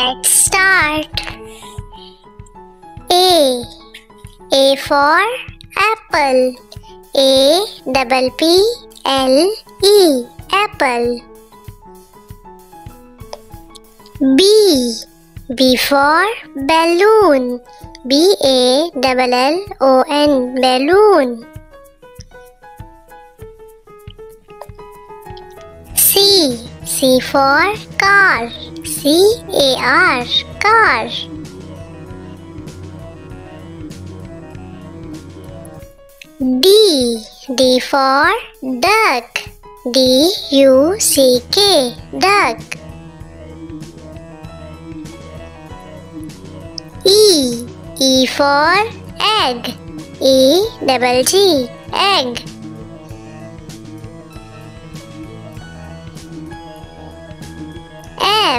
Let's start. A for apple. A double P L E, apple. B for balloon. B A double L O N, balloon. C for car. C A R, car. D for duck. D U C K, duck. E for egg. E double G, egg.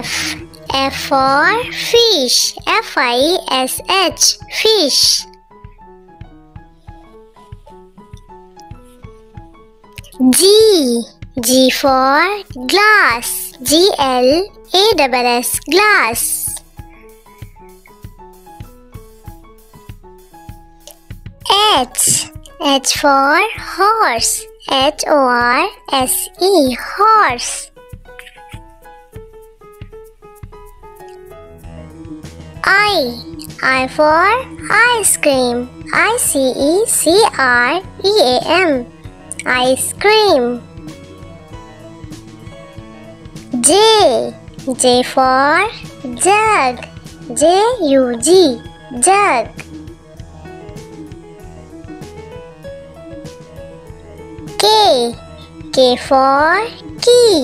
F for fish. F-I-S-H, fish. G for glass. G-L-A-S-S, glass. H for horse. H-O-R-S-E, horse. I for ice cream. I-C-E-C-R-E-A-M, ice cream. J for jug. J-U-G, jug. K for key.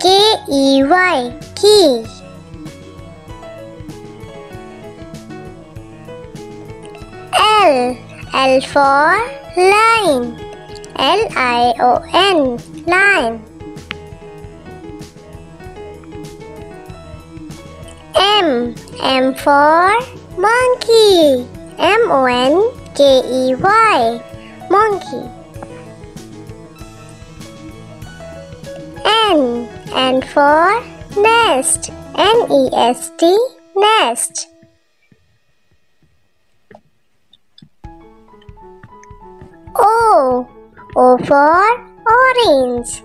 K-E-Y, key. L for line. L-I-O-N, line. M for monkey. M-O-N-K-E-Y, monkey. N for nest. N-E-S-T, nest. O for orange.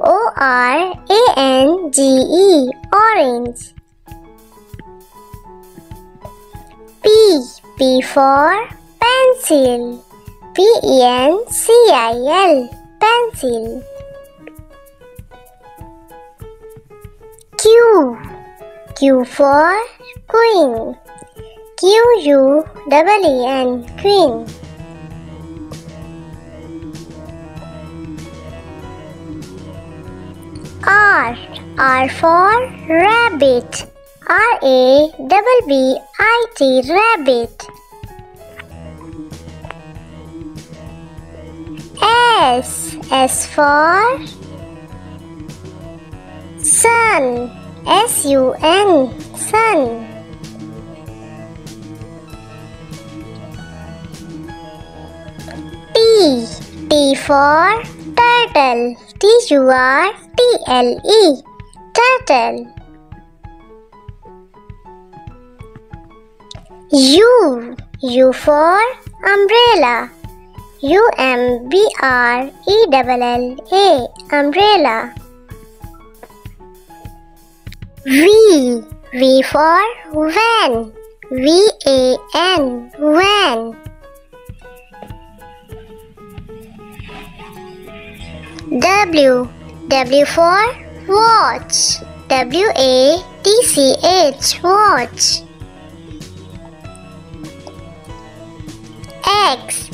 O-R-A-N-G-E, orange. P for pencil. P-E-N-C-I-L, pencil. Q for queen. Q-U-E-E-N, queen. R for rabbit. R-A-B-B-I-T, rabbit. S for sun. S-U-N, sun. T for turtle. T-U-R-T-L-E, turtle. U for umbrella. U-M-B-R-E-L-L-A, umbrella. V for van. V-A-N, van. W for watch. W-A-T-C-H, watch. X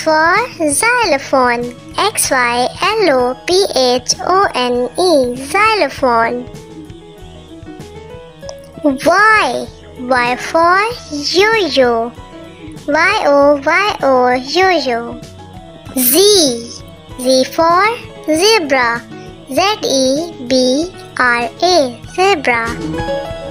for xylophone. X-Y-L-O-P-H-O-N-E, xylophone. Y for yo-yo. Y-O-Y-O, yo-yo. Z for zebra. Z-E-B-R-A, zebra.